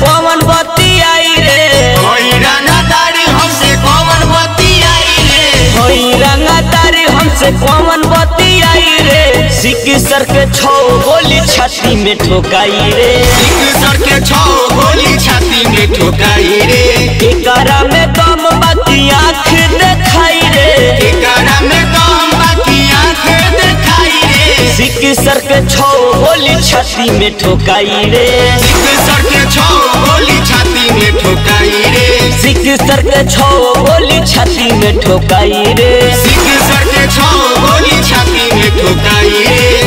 कौन बत्ती आई रे होई रंगदारी हमसे, कौन बत्ती आई रे होई रंगदारी हमसे, कौन बत्ती आई रे। सिक्सर के छो गोली छाती में ठोकाई रे, सिक्सर के छो गोली छाती में ठोकाई रे। एकरा में कम बाकी आँख देखाई रे, एकरा में कम बाकी आँख देखाई रे। सिक्सर के छो गोली छाती में ठोकाई रे, सिक्सर के छो गोली छाती में ठोकाई रे। सिक्सर के छो गोली छाती में ठोकाई रे, सिक्सर के छो गोली छाती में ठोकाई रे।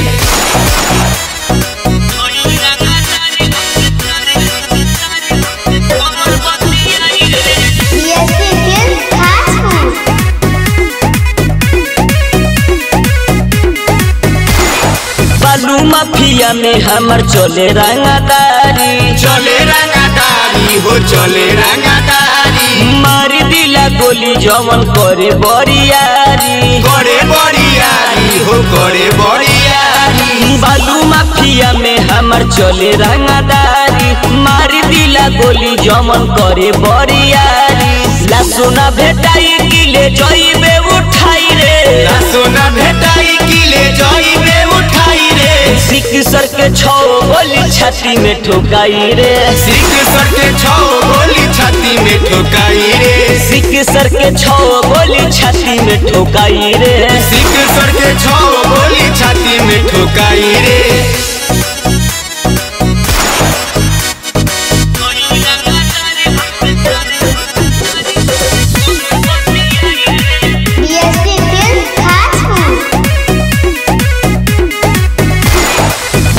बालू माफिया में हमर चले रंगदारी, चले रंगदारी हो चले रंगदारी। मार दिला गोली जवन करे बरियारी, करे बरियारी हो करे बरियारी। बालू माफिया में हमर चले रंगदारी, मार दिला गोली जवन करे बरियारी। लहसुन भेटाई किले जइबे उठाई रे, लहसुन भेटाई किले जइबे उठाई रे। सिक्सर के छो गोली छाती में ठोकाई रे, सिक्सर के छो गोली छाती में ठोकाई रे। सिक्सर के छो गोली छाती में ठोकाई रे, सिक्सर के छो गोली छाती में ठोकाई रे।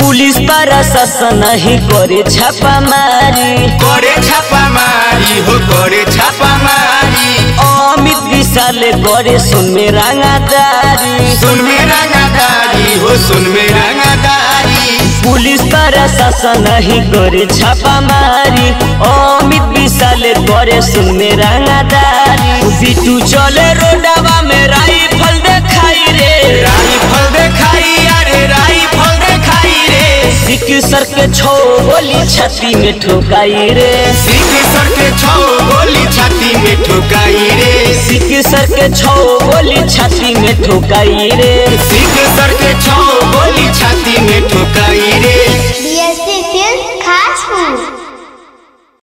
पुलिस प्रशासन नहीं करे छापामारी, करे छापामारी हो करे छापामारी। अमित विशाल करे सुनमे रंगदारी, सुनमे रंगदारी हो सुनमे रंगदारी। पुलिस प्रशासन नहीं करे छापामारी, अमित विशाल करे सुनमे रंगदारी। बिटू चले रोडवा में राइफल देखाई रे, राइफल देखाई अरे राइफल देखाई रे। सिक्सर के छो गोली छाती में ठोकाई रे, सिक्सर के छो गोली छाती में ठोकाई रे। सिक्सर के छो गोली छाती में ठोकाई रे, सिक्सर के छो गोली छाती में ठोकाई